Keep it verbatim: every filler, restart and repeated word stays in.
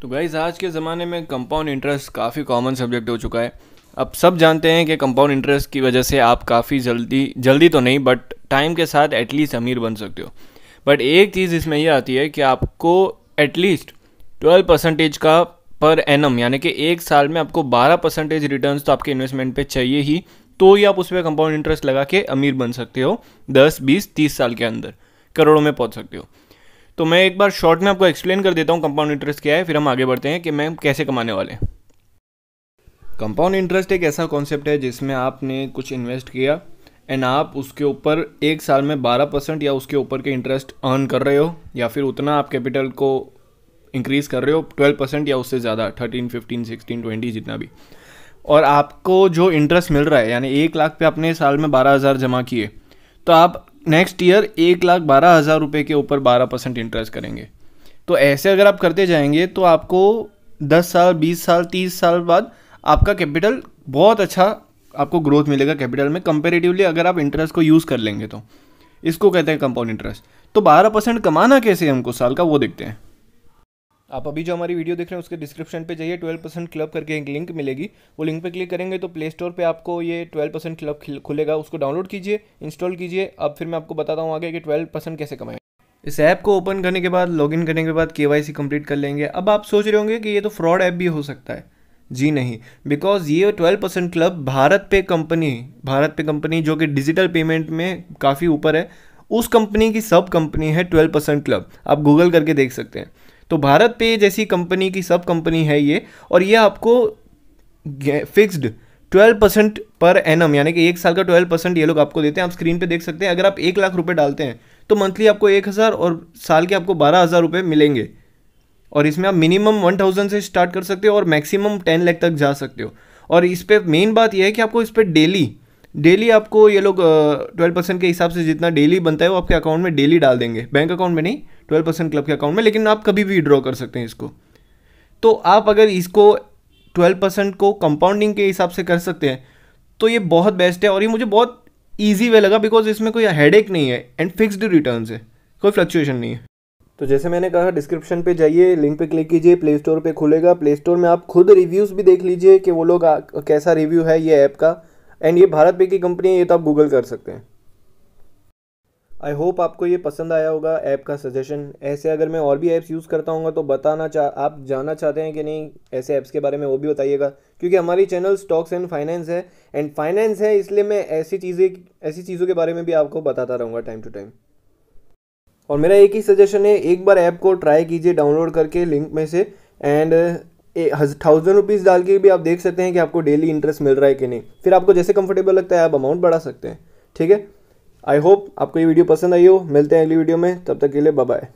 तो गाइस, आज के ज़माने में कंपाउंड इंटरेस्ट काफ़ी कॉमन सब्जेक्ट हो चुका है। अब सब जानते हैं कि कंपाउंड इंटरेस्ट की वजह से आप काफ़ी जल्दी जल्दी तो नहीं बट टाइम के साथ एटलीस्ट अमीर बन सकते हो। बट एक चीज़ इसमें यह आती है कि आपको एटलीस्ट ट्वेल्व परसेंटेज का पर एनम यानी कि एक साल में आपको बारह परसेंटेज रिटर्न तो आपके इन्वेस्टमेंट पे चाहिए ही, तो ही आप उस पर कंपाउंड इंटरेस्ट लगा के अमीर बन सकते हो। दस, बीस, तीस साल के अंदर करोड़ों में पहुंच सकते हो। तो मैं एक बार शॉर्ट में आपको एक्सप्लेन कर देता हूं कंपाउंड इंटरेस्ट क्या है, फिर हम आगे बढ़ते हैं कि मैम कैसे कमाने वाले हैं। कंपाउंड इंटरेस्ट एक ऐसा कॉन्सेप्ट है जिसमें आपने कुछ इन्वेस्ट किया एंड आप उसके ऊपर एक साल में बारह परसेंट या उसके ऊपर के इंटरेस्ट अर्न कर रहे हो, या फिर उतना आप कैपिटल को इंक्रीज़ कर रहे हो ट्वेल्व परसेंट या उससे ज़्यादा, थर्टीन, फिफ्टीन, सिक्सटीन, ट्वेंटी जितना भी। और आपको जो इंटरेस्ट मिल रहा है यानी एक लाख पे आपने साल में बारह हज़ार जमा किए तो आप नेक्स्ट ईयर एक लाख बारह हज़ार रुपये के ऊपर बारह परसेंट इंटरेस्ट करेंगे। तो ऐसे अगर आप करते जाएंगे तो आपको दस साल, बीस साल, तीस साल बाद आपका कैपिटल बहुत अच्छा, आपको ग्रोथ मिलेगा कैपिटल में कंपेरेटिवली अगर आप इंटरेस्ट को यूज़ कर लेंगे। तो इसको कहते हैं कंपाउंड इंटरेस्ट। तो बारह परसेंट कमाना कैसे हमको साल का, वो देखते हैं। आप अभी जो हमारी वीडियो देख रहे हैं उसके डिस्क्रिप्शन पे जाइए, ट्वेल्व परसेंट क्लब करके एक लिंक मिलेगी, वो लिंक पे क्लिक करेंगे तो प्ले स्टोर पे आपको ये ट्वेल्व परसेंट क्लब खुलेगा। उसको डाउनलोड कीजिए, इंस्टॉल कीजिए। अब फिर मैं आपको बताता हूँ आगे कि ट्वेल्व परसेंट कैसे कमाएं। इस ऐप को ओपन करने के बाद, लॉगिन करने के बाद केवाईसी कंप्लीट कर लेंगे। अब आप सोच रहे होंगे कि ये तो फ्रॉड ऐप भी हो सकता है। जी नहीं, बिकॉज ये twelve percent club BharatPe company BharatPe company जो कि डिजिटल पेमेंट में काफ़ी ऊपर है, उस कंपनी की सब कंपनी है ट्वेल्व परसेंट क्लब। आप गूगल करके देख सकते हैं। तो भारत पे जैसी कंपनी की सब कंपनी है ये, और ये आपको फिक्स्ड ट्वेल्व परसेंट पर एनम यानी कि एक साल का ट्वेल्व परसेंट ये लोग आपको देते हैं। आप स्क्रीन पे देख सकते हैं। अगर आप एक लाख रुपए डालते हैं तो मंथली आपको एक हज़ार और साल के आपको बारह हज़ार रुपये मिलेंगे। और इसमें आप मिनिमम वन थाउजेंड से स्टार्ट कर सकते हो और मैक्सिमम टेन लाख तक जा सकते हो। और इस पर मेन बात यह है कि आपको इस पर डेली डेली आपको ये लोग ट्वेल्व परसेंट के हिसाब से जितना डेली बनता है वो आपके अकाउंट में डेली डाल देंगे, बैंक अकाउंट में नहीं, ट्वेल्व परसेंट क्लब के अकाउंट में। लेकिन आप कभी भी विड्रॉ कर सकते हैं इसको। तो आप अगर इसको ट्वेल्व परसेंट को कंपाउंडिंग के हिसाब से कर सकते हैं तो ये बहुत बेस्ट है। और ये मुझे बहुत ईजी वे लगा बिकॉज इसमें कोई हेडेक नहीं है एंड फिक्स्ड रिटर्न है, कोई फ्लक्चुएशन नहीं है। तो जैसे मैंने कहा, डिस्क्रिप्शन पे जाइए, लिंक पे क्लिक कीजिए, प्ले स्टोर पर खुलेगा। प्ले स्टोर में आप खुद रिव्यूज़ भी देख लीजिए कि वो लोग कैसा रिव्यू है ये ऐप का। एंड ये भारत पे की कंपनी है, ये तो आप गूगल कर सकते हैं। आई होप आपको ये पसंद आया होगा ऐप का सजेशन। ऐसे अगर मैं और भी ऐप्स यूज़ करता हूँ तो बताना चाह आप जानना चाहते हैं कि नहीं ऐसे ऐप्स के बारे में, वो भी बताइएगा। क्योंकि हमारी चैनल स्टॉक्स एंड फाइनेंस है एंड फाइनेंस है इसलिए मैं ऐसी चीज़ें ऐसी चीज़ों के बारे में भी आपको बताता रहूँगा टाइम टू टाइम। और मेरा एक ही सजेशन है, एक बार ऐप को ट्राई कीजिए डाउनलोड करके लिंक में से। एंड थाउजेंड रुपीज़ डाल के भी आप देख सकते हैं कि आपको डेली इंटरेस्ट मिल रहा है कि नहीं। फिर आपको जैसे कंफर्टेबल लगता है आप अमाउंट बढ़ा सकते हैं। ठीक है, आई होप आपको ये वीडियो पसंद आई हो। मिलते हैं अगली वीडियो में, तब तक के लिए बाय बाय।